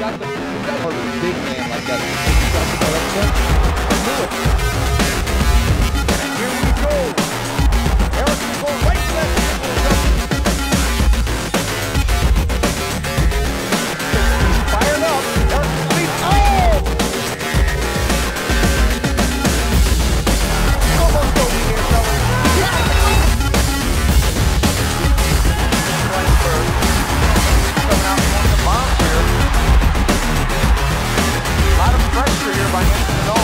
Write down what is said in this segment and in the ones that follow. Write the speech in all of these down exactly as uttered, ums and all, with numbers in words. got the hard big man like that. Here we go. Eric can go right to that. He's fired up. Eric leaps. Oh! Almost over here, fellas. Yeah! Coming out and wants a bomb here. A lot of pressure here by Nathan Noe.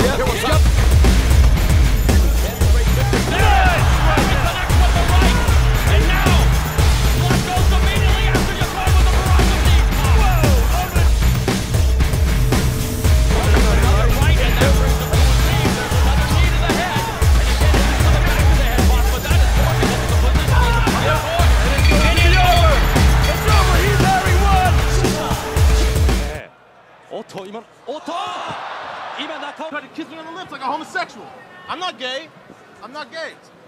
Here was と今のおっと今中岡 Kiss me on the lips like a homosexual. I'm not gay. I'm not gay.